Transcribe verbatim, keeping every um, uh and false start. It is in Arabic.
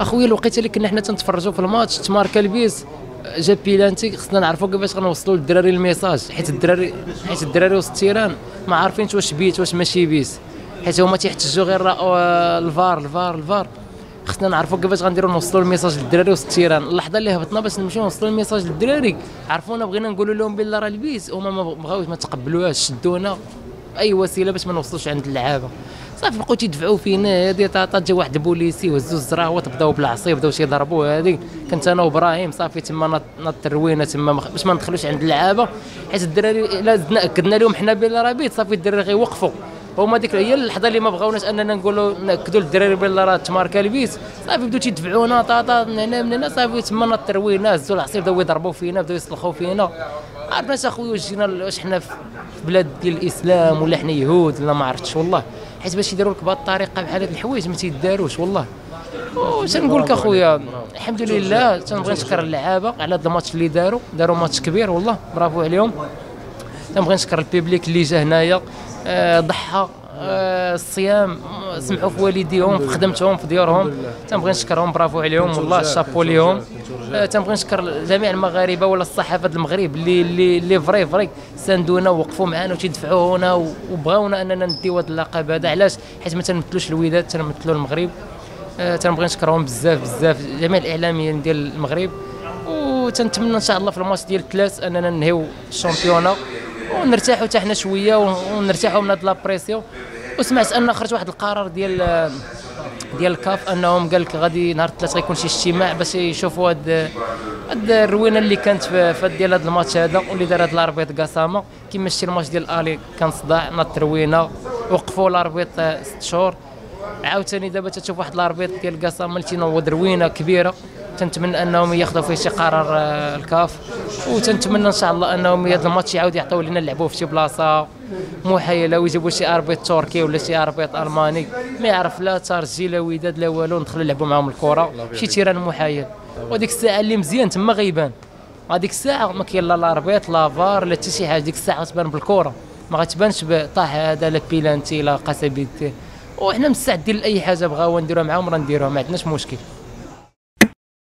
اخويا الوقيته اللي كنا حنا تنتفرجوا في الماتش تماركا البيس جا بيلانتي، خصنا نعرفوا كيفاش غنوصلوا للدراري الميساج، حيت الدراري حيت الدراري وسط التيران ما عارفينش واش بيت واش ماشي بيت، حيت هما تيحتجوا غير الفار الفار الفار. خصنا نعرفوا كيفاش غنديروا نوصلوا الميساج للدراري وسط التيران. اللحظه اللي هبطنا باش نمشيو نوصلوا الميساج للدراري عرفونا، بغينا نقولوا لهم بلي راه البيس، هما ما بغاوش ما تقبلوهاش، شدونا اي وسيله باش ما نوصلوش عند اللعابه. صافي بقاو تيدفعوا فينا، هذه طاطا جا واحد البوليسي وهزوا الزراوات بداو بالعصي بداو تيضربوا. هذه كنت انا وابراهيم صافي تما نط الروينه تما باش ما ندخلوش عند اللعابه، حيت الدراري الا زدنا اكدنا لهم حنا بلي راه بيت صافي الدراري غيوقفوا. هما ديك هي اللحظه اللي ما بغاوناش اننا نقولوا ناكدوا للدراري بلي راه تماركا البيت، صافي بداو تيدفعونا طاطا من هنا من هنا، صافي تما نط الروينه هزوا العصي بداو يضربوا فينا بداو يصلخوا فينا. عرفناش اخويا واش جينا واش حنا في بلاد ديال الاسلام ولا حنا يهود ولا ما عرفتش والله، حيت باش يديروا لك بهذه الطريقه بحال هاد الحوايج ما تيداروش والله. وتنقول لك اخويا الحمد لله، تنبغي نشكر اللعابه على هذا الماتش اللي داروا، داروا ماتش كبير والله برافو عليهم. تنبغي نشكر البيبليك اللي جا هنايا ضحى الصيام، سمحوا في والديهم في خدمتهم في ديورهم، تنبغي نشكرهم برافو عليهم والله شابو ليهم. تنبغي نشكر جميع المغاربه ولا الصحافه المغرب اللي اللي اللي فري فري ساندونا ووقفوا معنا وتيدفعونا وبغاونا اننا نديو هذا اللقب هذا. علاش؟ حيت ما تنمثلوش الوداد، تنمثلوا المغرب. تنبغي نشكرهم بزاف بزاف جميع الاعلاميين ديال المغرب، وتنتمنى ان شاء الله في الماتش ديال الثلاث اننا ننهيو الشامبيونه ونرتاحوا حتى حنا شويه ونرتاحوا من هاد لابريسيون. وسمعت ان خرج واحد القرار ديال ديال الكاف انهم قال لك غادي نهار الثلاث غيكون شي اجتماع باش يشوفوا هاد هاد الروينه اللي كانت في ديال هاد الماتش هذا واللي دار هاد الاربيط قسامه كما شتي الماتش ديال الالي كان صداع ناط الروينه وقفوا الاربيط ست شهور. عاوتاني دابا تشوف واحد الاربيط ديال قسامه اللي تنوض روينه كبيره، تنتمنى انهم ياخذوا فيه شي قرار الكاف، وتنتمنى ان شاء الله انهم هذا الماتش يعاود يعطيو لنا نلعبوه في شي بلاصه محايله ويجيبوا شي اربيط تركي ولا شي اربيط الماني ما يعرف لا ترجي لا وداد لا والو، ندخلوا نلعبوا معاهم الكره شي تيران محايل. وديك الساعه اللي مزيان تما غيبان، هذيك الساعه ما كاين لا الاربيط لا فار لا حتى شي حاجه، ديك الساعه تبان بالكره ما غتبانش بطاح هذا لا بيلانتي لا قسابيتي، وحنا مستعدين لاي حاجه بغاو نديروها معاهم راه نديروها ما عندناش مشكل.